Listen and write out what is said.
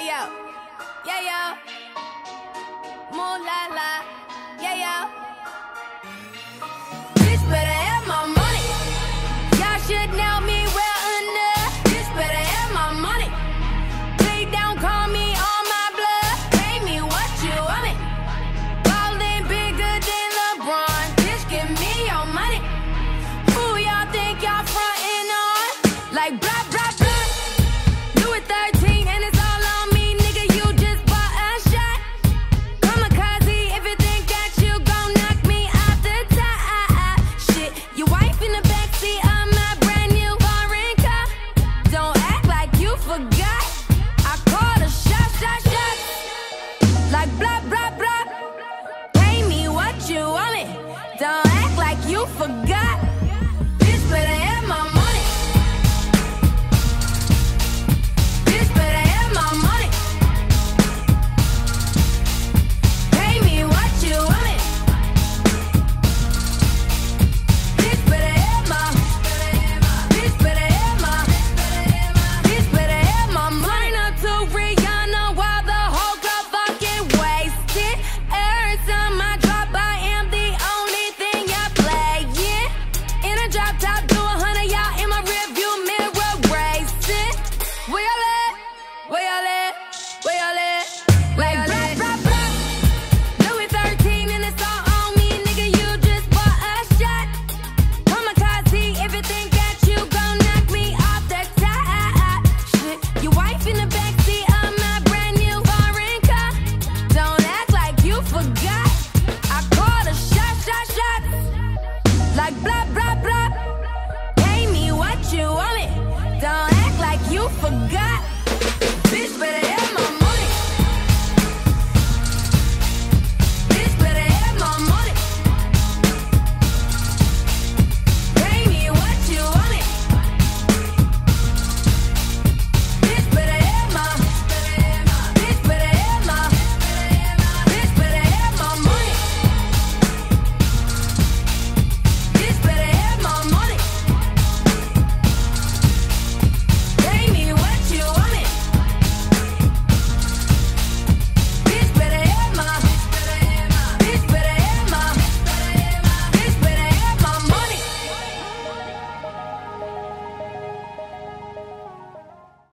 Yeah, yo. Yeah, yo.